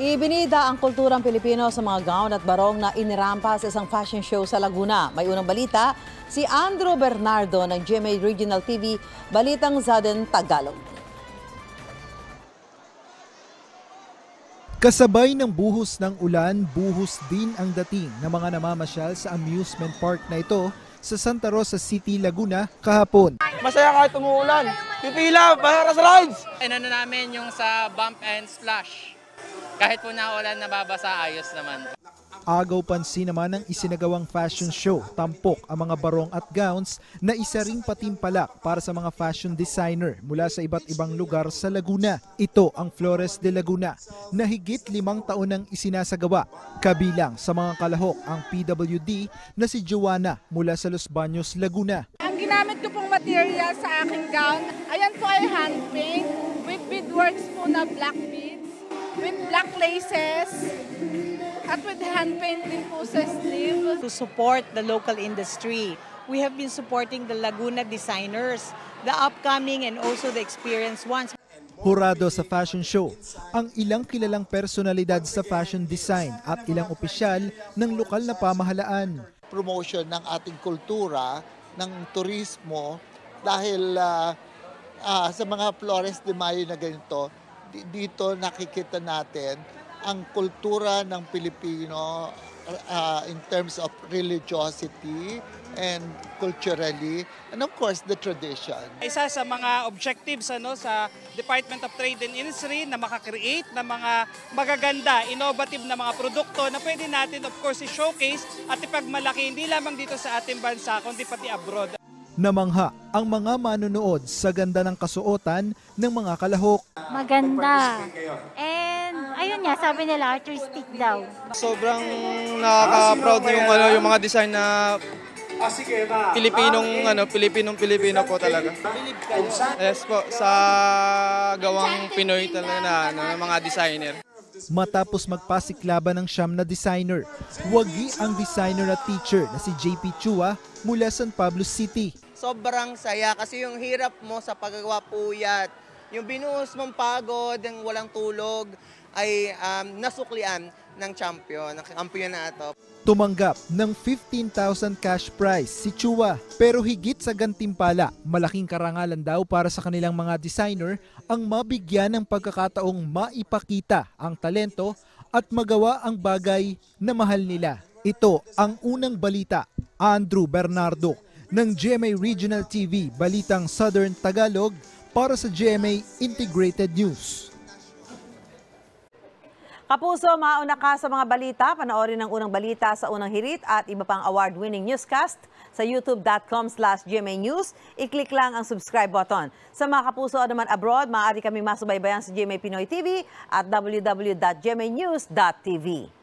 Ibinida ang kulturang Pilipino sa mga gown at barong na inirampa sa isang fashion show sa Laguna. May unang balita, si Andrew Bernardo ng GMA Regional TV, Balitang Zaden, Tagalog. Kasabay ng buhos ng ulan, buhos din ang dating ng mga namamasyal sa amusement park na ito sa Santa Rosa City, Laguna kahapon. Masaya kahit umuulan. Pipila, para sa rides! Inano namin yung sa bump and splash. Kahit po naulan, nababasa, ayos naman. Agaw pansin naman ang isinagawang fashion show, tampok ang mga barong at gowns na isa ring patimpalak para sa mga fashion designer mula sa iba't ibang lugar sa Laguna. Ito ang Flores de Laguna na higit 5 taon nang isinasagawa. Kabilang sa mga kalahok ang PWD na si Joanna mula sa Los Baños, Laguna. Ang ginamit ko pong material sa aking gown, ayan po ay hand paint with beadworks po na black beads, with black laces, at with hand-paint din po sa sleeve. To support the local industry, we have been supporting the Laguna designers, the upcoming and also the experienced ones. Hurado sa fashion show, ang ilang kilalang personalidad sa fashion design at ilang opisyal ng lokal na pamahalaan. Promotion ng ating kultura, ng turismo, dahil sa mga Flores de Mayo na ganito, dito nakikita natin ang kultura ng Pilipino in terms of religiosity and culturally, and of course the tradition. Isa sa mga objectives sa Department of Trade and Industry na makakreate ng mga magaganda, innovative na mga produkto na pwede natin of course i-showcase at ipagmalaki hindi lamang dito sa ating bansa kundi pati abroad. Namangha ang mga manunood sa ganda ng kasuotan ng mga kalahok. Maganda. And ayun nga, sabi nila artistic daw. Sobrang nakaka-proud yung mga design na Pilipinong po talaga. Yes po, sa gawang Pinoy talaga na mga designer. Matapos magpasiklaban ng 9 na designer, wagi ang designer at teacher na si JP Chua mula San Pablo City. Sobrang saya kasi yung hirap mo sa paggawa puyat, yung binuhos mong pagod, yung walang tulog ay nasuklian ng kampiyon na ito. Tumanggap ng 15,000 cash prize si Chua, pero higit sa gantimpala, malaking karangalan daw para sa kanilang mga designer ang mabigyan ng pagkakataong maipakita ang talento at magawa ang bagay na mahal nila. Ito ang unang balita, Andrew Bernardo ng GMA Regional TV, Balitang Southern Tagalog para sa GMA Integrated News. Kapuso, mauna ka sa mga balita. Panoorin ang unang balita sa Unang Hirit at iba pang award-winning newscast sa youtube.com/gmanews. I-click lang ang subscribe button. Sa mga kapuso naman abroad, maaari kami masubaybayan sa GMA Pinoy TV at www.gmanews.tv.